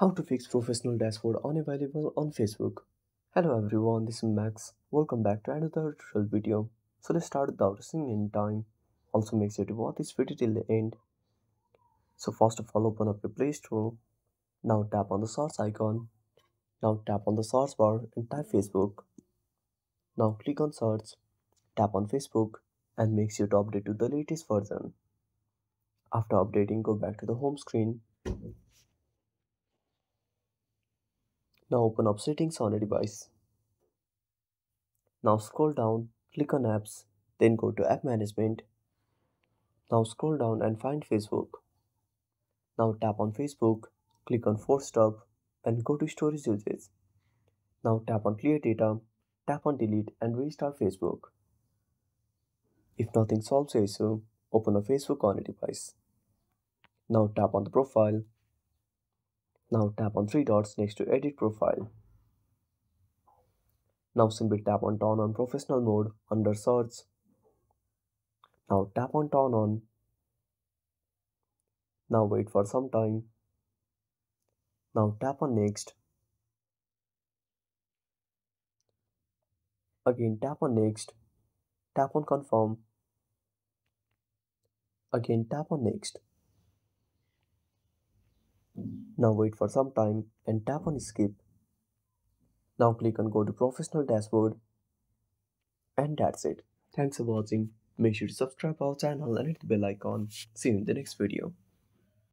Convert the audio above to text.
How to fix professional dashboard unavailable on Facebook. Hello everyone, this is Max. Welcome back to another tutorial video. So let's start without wasting any time. Also make sure to watch this video till the end. So first of all, open up your Play Store. Now tap on the search icon. Now tap on the search bar and type Facebook. Now click on search. Tap on Facebook and make sure to update to the latest version. After updating, go back to the home screen. Now open up settings on a device. Now scroll down, click on apps, then go to app management. Now scroll down and find Facebook. Now tap on Facebook, click on force tab and go to storage uses. Now tap on clear data, tap on delete and restart Facebook. If nothing solves the issue, open up Facebook on a device. Now tap on the profile. Now tap on three dots next to edit profile. Now simply tap on turn on professional mode under search. Now tap on turn on. Now wait for some time. Now tap on next. Again tap on next. Tap on confirm. Again tap on next. Now wait for some time and tap on skip. Now click on go to professional dashboard. And that's it. Thanks for watching. Make sure to subscribe our channel and hit the bell icon. See you in the next video.